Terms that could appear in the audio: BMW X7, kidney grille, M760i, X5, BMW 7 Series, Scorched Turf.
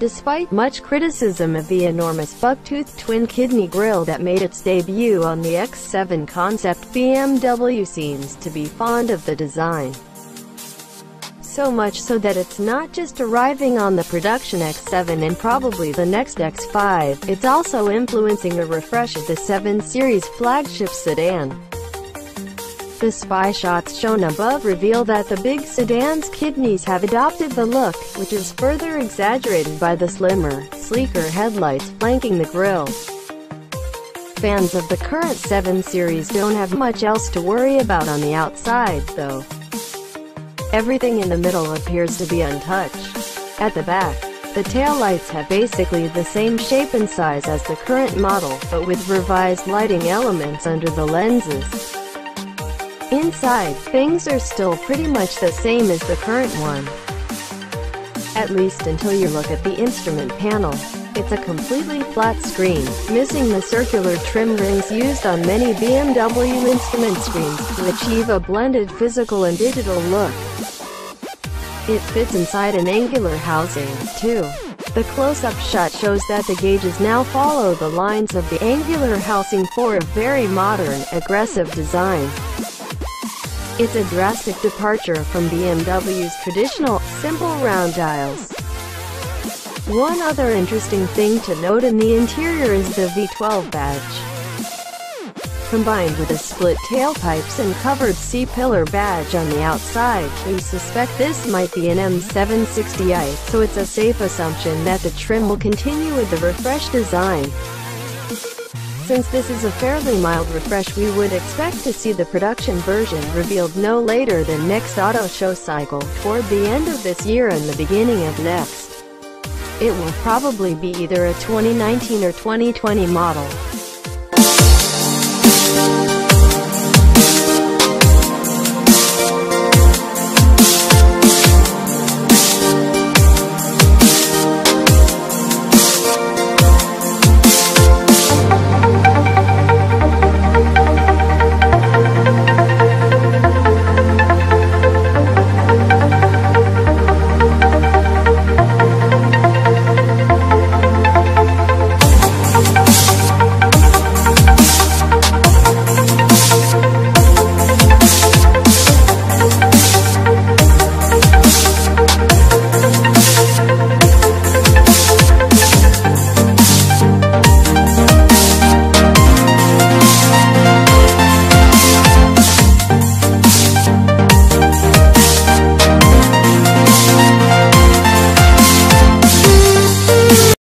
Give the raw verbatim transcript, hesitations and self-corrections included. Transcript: Despite much criticism of the enormous buck-toothed twin-kidney grille that made its debut on the X seven concept, B M W seems to be fond of the design. So much so that it's not just arriving on the production X seven and probably the next X five, it's also influencing the refresh of the seven series flagship sedan. The spy shots shown above reveal that the big sedan's kidneys have adopted the look, which is further exaggerated by the slimmer, sleeker headlights flanking the grille. Fans of the current seven series don't have much else to worry about on the outside, though. Everything in the middle appears to be untouched. At the back, the taillights have basically the same shape and size as the current model, but with revised lighting elements under the lenses. Inside, things are still pretty much the same as the current one. At least until you look at the instrument panel. It's a completely flat screen, missing the circular trim rings used on many B M W instrument screens to achieve a blended physical and digital look. It fits inside an angular housing, too. The close-up shot shows that the gauges now follow the lines of the angular housing for a very modern, aggressive design. It's a drastic departure from B M W's traditional, simple round dials. One other interesting thing to note in the interior is the V twelve badge. Combined with a split tailpipes and covered C-pillar badge on the outside, we suspect this might be an M seven sixty i, so it's a safe assumption that the trim will continue with the refreshed design. Since this is a fairly mild refresh, we would expect to see the production version revealed no later than next auto show cycle, toward the end of this year and the beginning of next. It will probably be either a twenty nineteen or twenty twenty model.